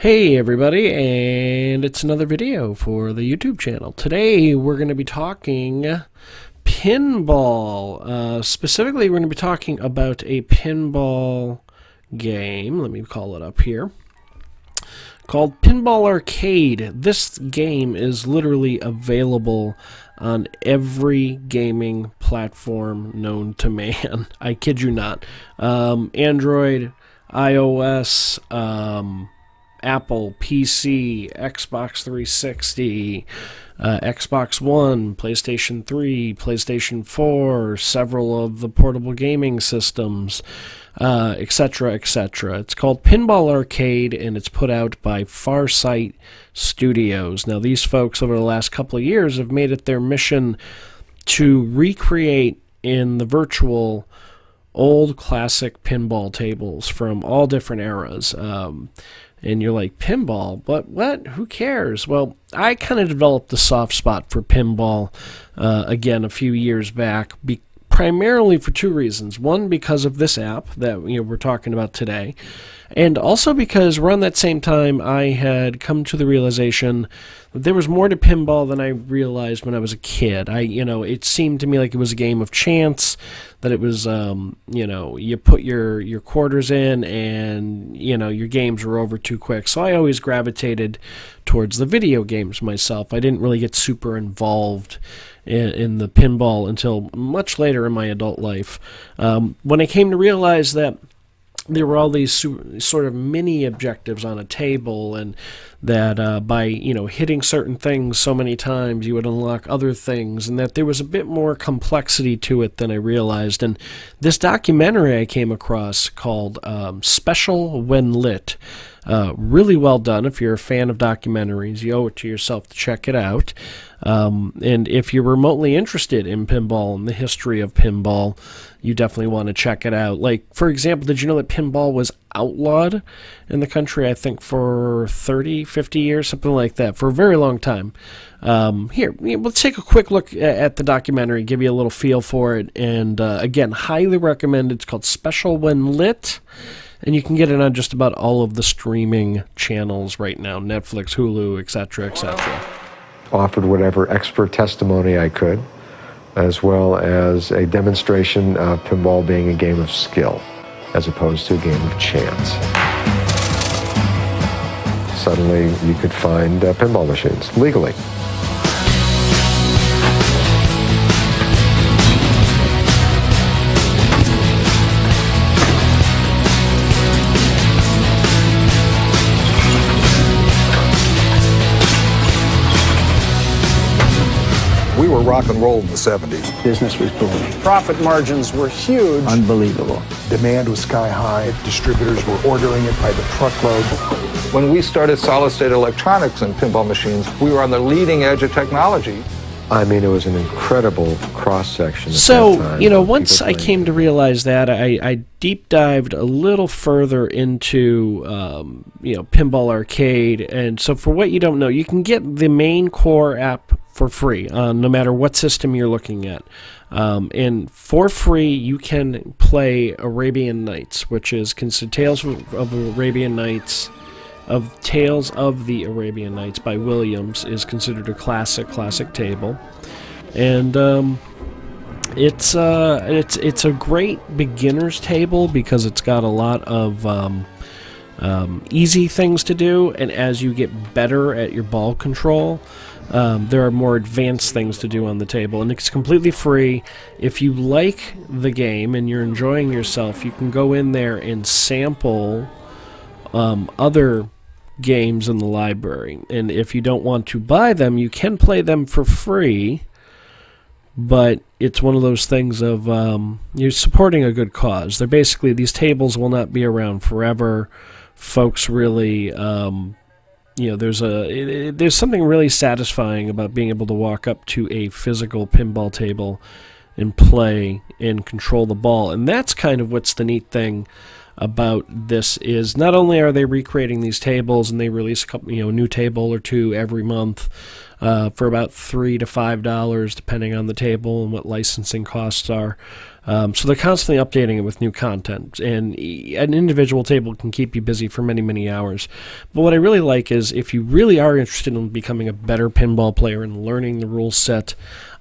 Hey everybody, and it's another video for the YouTube channel. Today we're going to be talking pinball. Specifically, we're going to be talking about a pinball game. Let me call it up here. Called Pinball Arcade. This game is literally available on every gaming platform known to man. I kid you not. Android, iOS, Apple, PC, Xbox 360, Xbox One, PlayStation 3, PlayStation 4, several of the portable gaming systems, etc., etc. It's called Pinball Arcade, and it's put out by Farsight Studios. Now, these folks over the last couple of years have made it their mission to recreate in the virtual old classic pinball tables from all different eras. And you're like, pinball? But what? Who cares? Well, I kind of developed a soft spot for pinball, again, a few years back, primarily for two reasons. One, because of this app that we're talking about today, and also because around that same time I had come to the realization that there was more to pinball than I realized when I was a kid. It seemed to me like it was a game of chance, that it was, you put your quarters in and, your games were over too quick. So I always gravitated towards the video games myself. I didn't really get super involved in the pinball until much later in my adult life, when I came to realize that there were all these sort of mini objectives on a table, and that by hitting certain things so many times you would unlock other things, and that there was a bit more complexity to it than I realized. And this documentary I came across called Special When Lit, really well done. If you're a fan of documentaries, you owe it to yourself to check it out. And if you're remotely interested in pinball and the history of pinball, you definitely want to check it out. Like, for example, did you know that pinball was outlawed in the country, I think, for 30, 50 years, something like that, for a very long time? Here, let's take a quick look at the documentary, give you a little feel for it, and again, highly recommend. It's called Special When Lit, and you can get it on just about all of the streaming channels right now, Netflix, Hulu, etc., etc. Offered whatever expert testimony I could, as well as a demonstration of pinball being a game of skill as opposed to a game of chance. Suddenly, you could find pinball machines legally. We were rock and roll in the 70s. Business was booming. Profit margins were huge. Unbelievable. Demand was sky high. Distributors were ordering it by the truckload. When we started solid-state electronics and pinball machines, we were on the leading edge of technology. I mean, it was an incredible cross-section. So, once I came to realize that, I deep-dived a little further into, Pinball Arcade. And so, for what you don't know, you can get the main core app for free, no matter what system you're looking at. And for free, you can play Arabian Nights, which is considered Tales of the Arabian Nights by Williams, is considered a classic table, and it's a great beginner's table because it's got a lot of easy things to do, and as you get better at your ball control, there are more advanced things to do on the table, and it's completely free. If you like the game and you're enjoying yourself, you can go in there and sample other games in the library, and if you don't want to buy them, you can play them for free. But it's one of those things of you're supporting a good cause. They're basically, these tables will not be around forever. Folks really, there's something really satisfying about being able to walk up to a physical pinball table and play and control the ball, and that's kind of what's the neat thing about this is not only are they recreating these tables, and they release a couple, you know, a new table or two every month for about $3 to $5, depending on the table and what licensing costs are. So they're constantly updating it with new content, and an individual table can keep you busy for many, many hours. But what I really like is if you really are interested in becoming a better pinball player and learning the rule set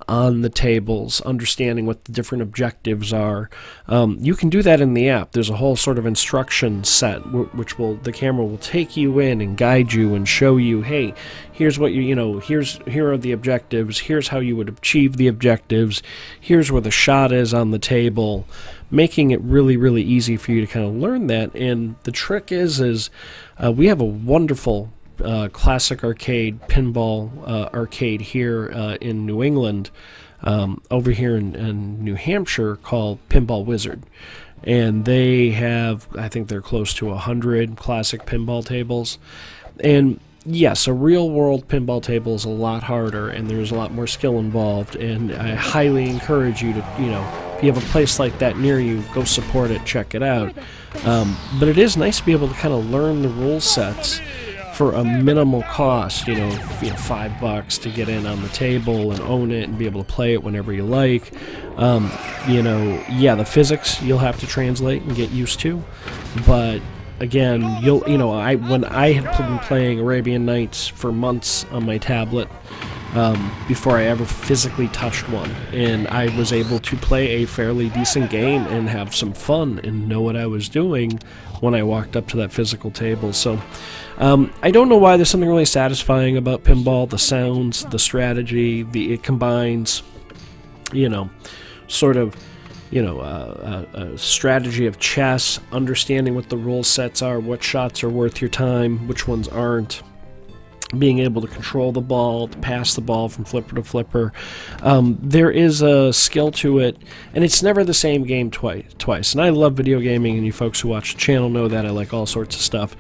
on the tables, understanding what the different objectives are, you can do that in the app. There's a whole sort of instruction set which will, the camera will take you in and guide you and show you, hey, here's what you know, here are the objectives, here's how you would achieve the objectives, here's where the shot is on the table, making it really, really easy for you to kind of learn that. And the trick is we have a wonderful classic arcade, pinball arcade here in New England, over here in New Hampshire, called Pinball Wizard. And they have, I think they're close to 100 classic pinball tables. And yes, a real world pinball table is a lot harder, and there's a lot more skill involved, and I highly encourage you to, you know, if you have a place like that near you, go support it, check it out. But it is nice to be able to kind of learn the rule sets for a minimal cost, you know, $5 to get in on the table and own it and be able to play it whenever you like. You know, yeah, the physics you'll have to translate and get used to, but again, when I had been playing Arabian Nights for months on my tablet before I ever physically touched one, and I was able to play a fairly decent game and have some fun and know what I was doing when I walked up to that physical table. So I don't know why, there's something really satisfying about pinball, the sounds, the strategy, it combines, you know, sort of, you know, a strategy of chess, understanding what the rule sets are, what shots are worth your time, which ones aren't, being able to control the ball, to pass the ball from flipper to flipper. There is a skill to it, and it's never the same game twice. And I love video gaming, and you folks who watch the channel know that I like all sorts of stuff.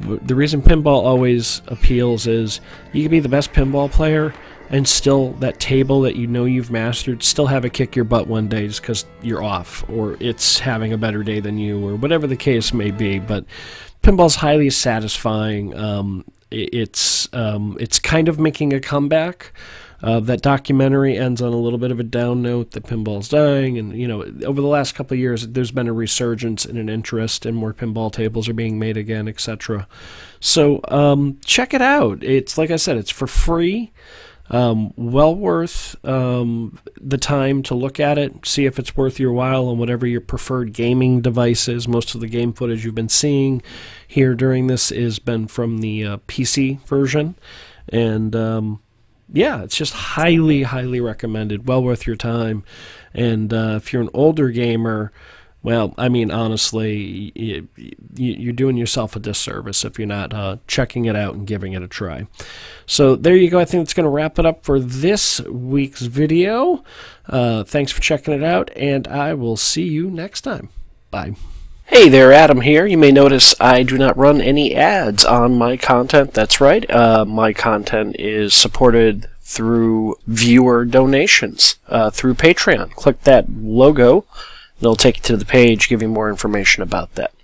But the reason pinball always appeals is you can be the best pinball player and still, that table that you know you've mastered, still have a kick your butt one day just because you're off, or it's having a better day than you, or whatever the case may be. But pinball's highly satisfying. It's kind of making a comeback. That documentary ends on a little bit of a down note that pinball's dying, and you know, over the last couple of years there's been a resurgence and an interest, and more pinball tables are being made again, etc. So check it out. It's, like I said, it's for free. Well worth the time to look at it, see if it's worth your while on whatever your preferred gaming device is. Most of the game footage you've been seeing here during this has been from the PC version, and yeah, it's just highly, highly recommended, well worth your time. And if you're an older gamer, well, I mean, honestly, you're doing yourself a disservice if you're not checking it out and giving it a try. So there you go. I think that's going to wrap it up for this week's video. Thanks for checking it out, and I will see you next time. Bye. Hey there, Adam here. You may notice I do not run any ads on my content. That's right. My content is supported through viewer donations, through Patreon. Click that logo. It'll take you to the page, give you more information about that.